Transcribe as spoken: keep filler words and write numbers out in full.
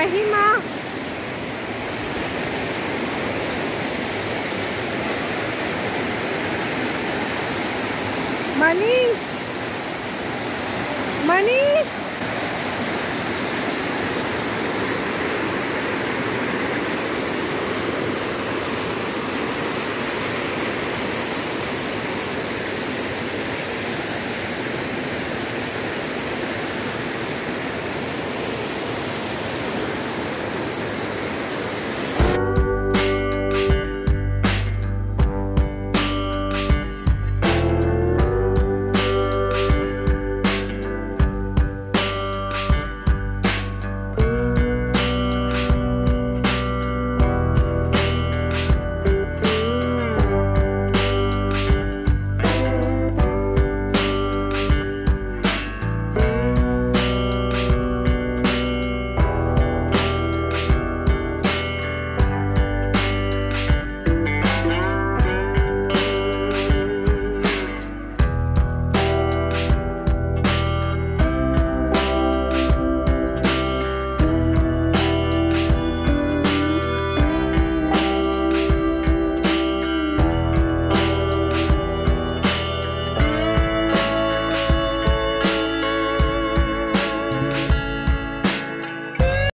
Mahima.